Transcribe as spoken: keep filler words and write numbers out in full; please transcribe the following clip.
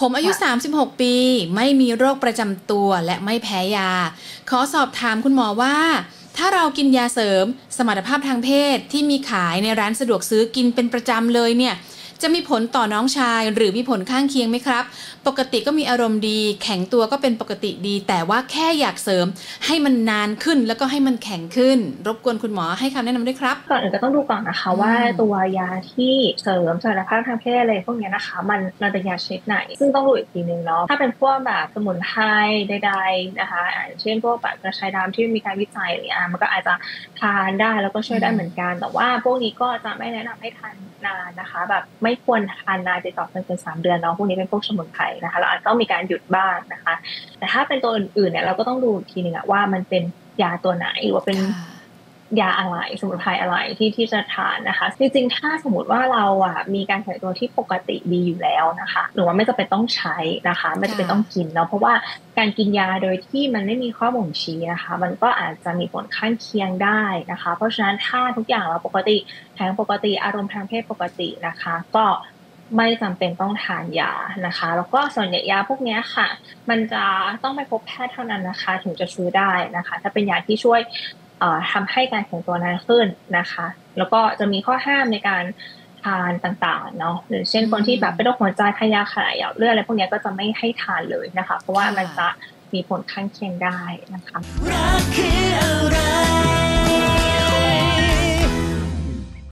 ผมอายุสามสิบหกปีไม่มีโรคประจำตัวและไม่แพ้ยาขอสอบถามคุณหมอว่าถ้าเรากินยาเสริมสมรรถภาพทางเพศที่มีขายในร้านสะดวกซื้อกินเป็นประจำเลยเนี่ยจะมีผลต่อน้องชายหรือมีผลข้างเคียงไหมครับปกติก็มีอารมณ์ดีแข็งตัวก็เป็นปกติดีแต่ว่าแค่อยากเสริมให้มันนานขึ้นแล้วก็ให้มันแข็งขึ้นรบกวนคุณหมอให้คำแนะนำด้วยครับก่อนอื่นจะต้องดูก่อนนะคะว่าตัวยาที่เสริมสมรรถภาพทางเพศอะไรพวกนี้นะคะมันมันเป็นยาชนิดไหนซึ่งต้องดูอีกทีนึงเนาะถ้าเป็นพวกแบบสมุนไพรใดๆนะคะเช่นพวกแบบกระชายดำที่มีการวิจัยเนี่ยมันก็อาจจะทานได้แล้วก็ช่วยได้เหมือนกันแต่ว่าพวกนี้ก็จะไม่แนะนำให้ทานนานนะคะแบบไม่ควรทานนานติดต่อกันเกินสามเดือนเนาะพวกนี้เป็นพวกสมุนไพรนะคะเราอาจต้องมีการหยุดบ้างนะคะแต่ถ้าเป็นตัวอื่นๆเนี่ยเราก็ต้องดูทีนึงอะว่ามันเป็นยาตัวไหนหรือว่าเป็นยาอะไรสมุนไพรอะไรที่ที่จะทานนะคะจริงๆถ้าสมมติว่าเราอ่ะมีการแข็งตัวที่ปกติดีอยู่แล้วนะคะหรือว่าไม่จำเป็นต้องใช้นะคะไม่จำเป็นต้องกินเนาะเพราะว่าการกินยาโดยที่มันไม่มีข้อบ่งชี้นะคะมันก็อาจจะมีผลข้างเคียงได้นะคะเพราะฉะนั้นถ้าทุกอย่างเราปกติแข็งปกติอารมณ์ทางเพศปกตินะคะก็ไม่จำเป็นต้องทานยานะคะแล้วก็ส่วนใหญ่ยาพวกนี้ค่ะมันจะต้องไปพบแพทย์เท่านั้นนะคะถึงจะซื้อได้นะคะถ้าเป็นยาที่ช่วยทำให้การแข็งตัวนานขึ้นนะคะแล้วก็จะมีข้อห้ามในการทานต่างๆเนาะหรือเช่นคนที่แบบเป็นโรคหัวใจทานยาขยายหลอดเลือดอะไรพวกนี้ก็จะไม่ให้ทานเลยนะคะเพราะว่ามันจะมีผลข้างเคียงได้นะคะ